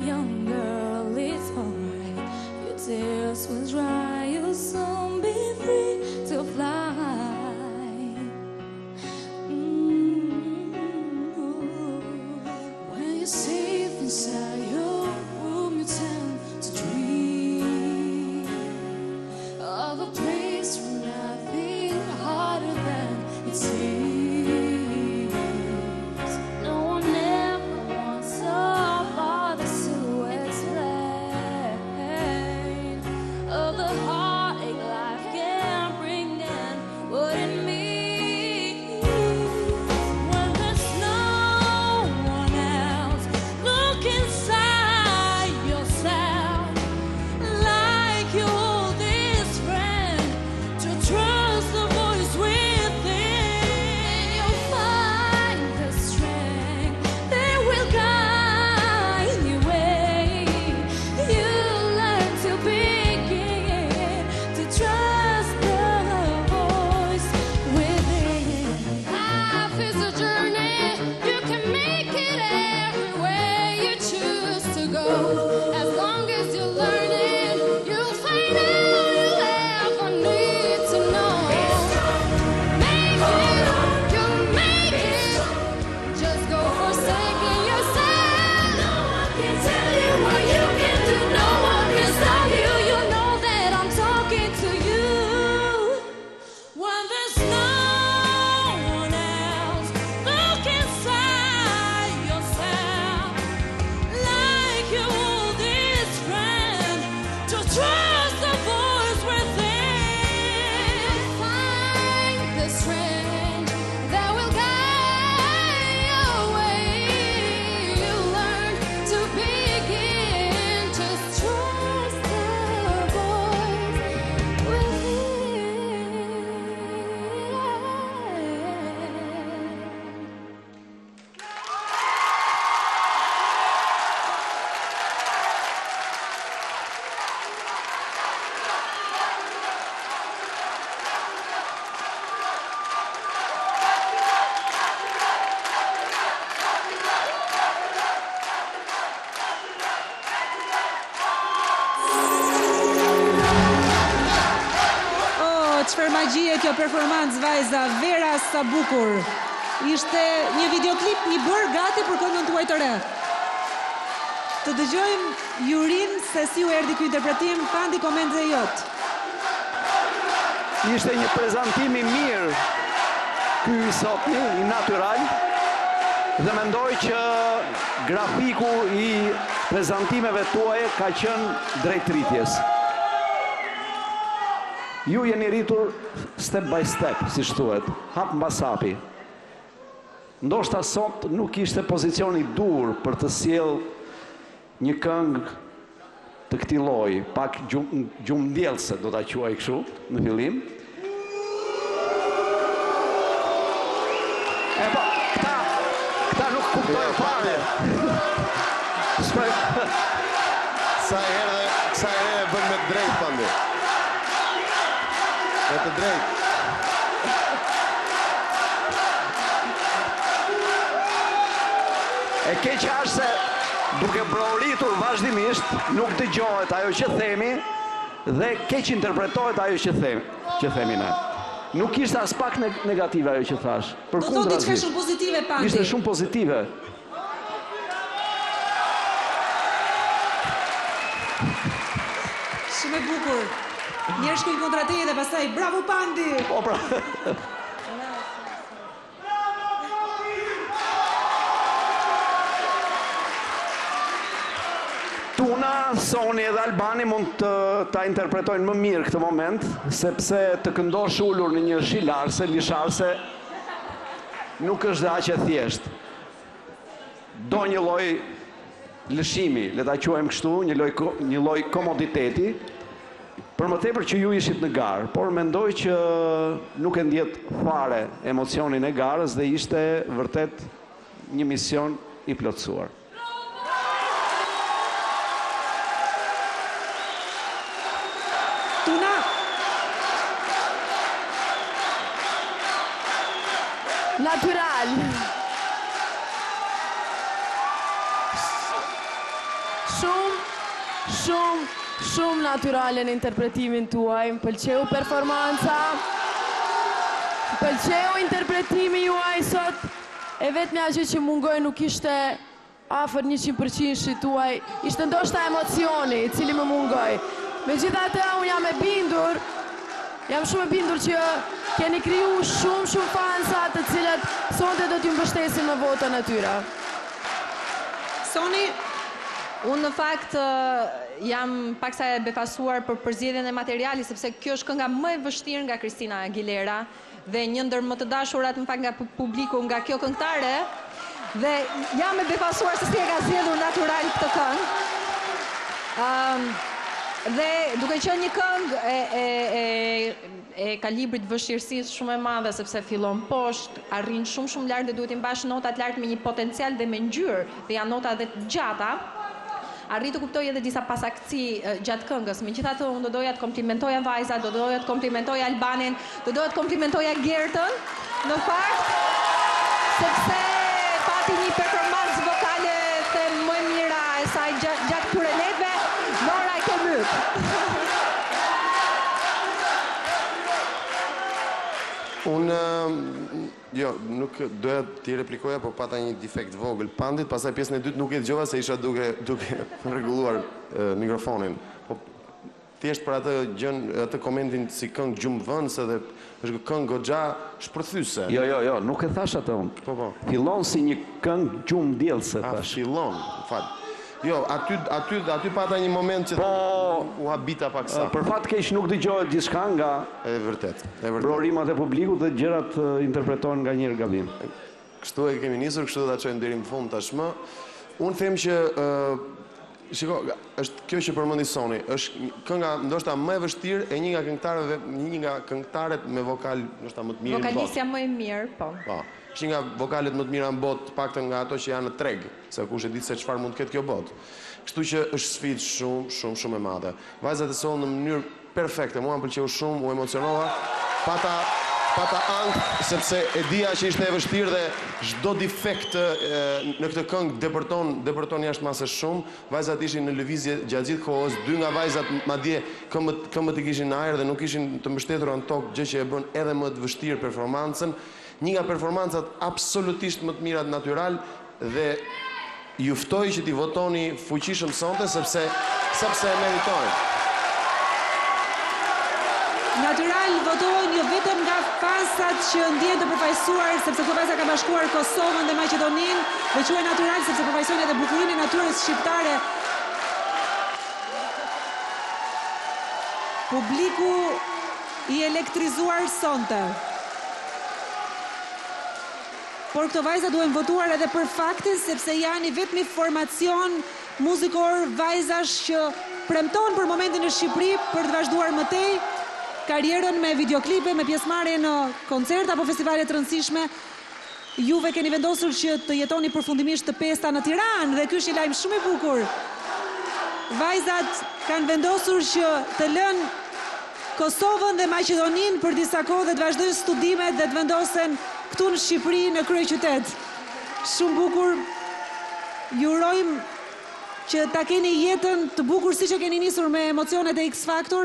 Young girl, it's alright. Your tears will dry. You'll soon be free to fly. When you're safe inside your room, you tend to dream of a place where nothing harder than it seems. Kjo performancë Vajza, Vera, sa bukur. Ishte një videoklip një bërë gati për këngën tuaj të re. Të dëgjojmë Jurin se si u erdhi ky interpretim, pandi komente e jot. Ishte një prezantim i mirë ky sotni, i natyral, dhe mendoj që grafiku i prezantimeve tuaje ka qenë drejt rritjes. Ju jeni rritur step by step, si thuhet, hap mbas hapi. Ndoshta sot nuk ishte pozicioni i dur për të sjell një këngë të këtij lloji, pak gjumdjellse do ta quaj kështu në fillim. Epa, këta nuk kuptojnë fare. Sa herë bën me drejt pandi. Me të drejtë. E keqja është se duke broritur vazhdimisht nuk dëgjohet ajo që themi dhe keq interpretohet ajo që themi ne. Nuk ishte as pak negative ajo që thash. Përkundër asaj. Ishte shumë pozitive pandi. Ishte shumë pozitive. Shumë e bukur. Njerë shkuj kontra teje dhe pasaj, bravo Pandi! O, bravo! Tuna, Soni edhe Albani mund të interpretojnë më mirë këtë moment, sepse të këndosh ullur në një shilarse, lisharse, nuk është dhe aq e thjeshtë. Do një loj lëshimi, le ta quajmë kështu, një loj komoditeti, për më tepër që ju ishit në garë, por mendoj që nuk e ndjet fare emocionin e garës dhe ishte vërtet një mision i plotësuar. Tuna! Natyral! Shumë natyrale në interpretimin tuaj, më pëlqeu performanca, më pëlqeu interpretimi juaj sot, e vetmja gjë që mungoj nuk ishte afër 100% shituaj, ishte ndoshta emocioni I cili më mungoj. Megjithatë, unë jam shumë e bindur që keni kriju shumë fansa të cilët sonte do t'ju mbështesin në votën e tyre. Soni, unë në fakt jam paksa e befasuar për përzgjedhjen e materialit, sepse kjo është kënga më e vështirë nga Kristina Agilera dhe një ndër më të dashurat më fakt nga publiku nga kjo këngëtare dhe jam e befasuar se si e ka zgjedhur natyral këtë këngë. Dhe duke qenë një këngë e kalibrit vështirësisë shumë e madhe, sepse fillon poshtë, arrin shumë lart dhe duhet të mbash notat lart me një potencial dhe me ngjyrë, dhe janë nota dhe të gjata. Arrit të kuptoj edhe disa pasaktësi gjatë këngës. Megjithatë, unë do doja të komplimentoja Vajza, do doja të komplimentoja Albanin, do doja të komplimentoja Gertën, në fakt, sepse pati një performancë vokale të më e mira e saj gjatë këtyre letëve. Nora e ke myt. Unë, jo, nuk doja t'i replikoja, po pata një defekt vogël. Pandit, pasaj pjesën e dytë nuk e dëgjova se isha duke rregulluar mikrofonin. Po thjesht për atë komentin si këngë gjumëvënëse dhe është këngë goxha shpërthyse. Jo, nuk e thash atë unë. Po. Fillon si një këngë gjumëdjellëse thash. Fillon, fat. Jo, aty pata një moment që u habita pak sa. Për fat keq nuk dëgjohet gjithçka nga e vërtet. Prorimat e publikut dhe gjërat interpretohen nga njëherë gabim. Kështu e kemi nisur, kështu do ta çojmë deri në fund tashmë. Unë them që shiko, është kjo që përmendi Soni, është kënga ndoshta më e vështirë e një nga këngëtarët me vokal ndoshta më të mirë. Vokalistja më e mirë, po. Po. Që nga vokalet më të mira në botë, paktën nga ato që janë në treg, se kush e ditë se çfarë mund të ketë kjo botë. Kështu që është sfidë shumë e madhe. Vajzat e sonë në mënyrë perfekte, mua më pëlqeu shumë, u emocionova, pata ankth, sepse e dija që ishte e vështirë dhe çdo defekt në këtë këngë depërton jashtë masës shumë. Vajzat ishin në lëvizje gjatë gjithë kohës, dy nga vajzat madje këmbët i kishin në ajër dhe nuk ishin të mbështetura në tokë, gjë që e bën edhe më të vështirë performancën. Një nga performancat absolutisht më të mirat natyral dhe ju ftoj që t'i votoni fuqishëm sonte, sepse meritojnë. Natyral votohen jo vetëm nga fasat që ndjen të përfaqësuar, sepse këto fasa ka bashkuar Kosovën dhe Maqedoninë, dhe quhen natyral sepse përfaqësojnë edhe bukurinë e natyrës shqiptare. Publiku I elektrizuar sonte. Por këto vajza duhen votuar edhe për faktin, sepse janë I vetmi formacion muzikor vajzash që premton për momentin në Shqipëri për të vazhduar mëtej karrierën me videoklipe, me pjesëmarrje në koncert apo festivale të rëndësishme. Juve keni vendosur që të jetoni përfundimisht të pesta në Tiranë dhe ky është një lajm shumë I bukur. Vajzat kanë vendosur që të lënë Kosovën dhe Maqedoninë për disa kohë dhe të vazhdojnë studimet dhe të vendosen këtu në Shqipëri, në kryeqytet. Shumë bukur, ju urojmë që ta keni jetën të bukur siç e keni nisur me emocionet e X Factor.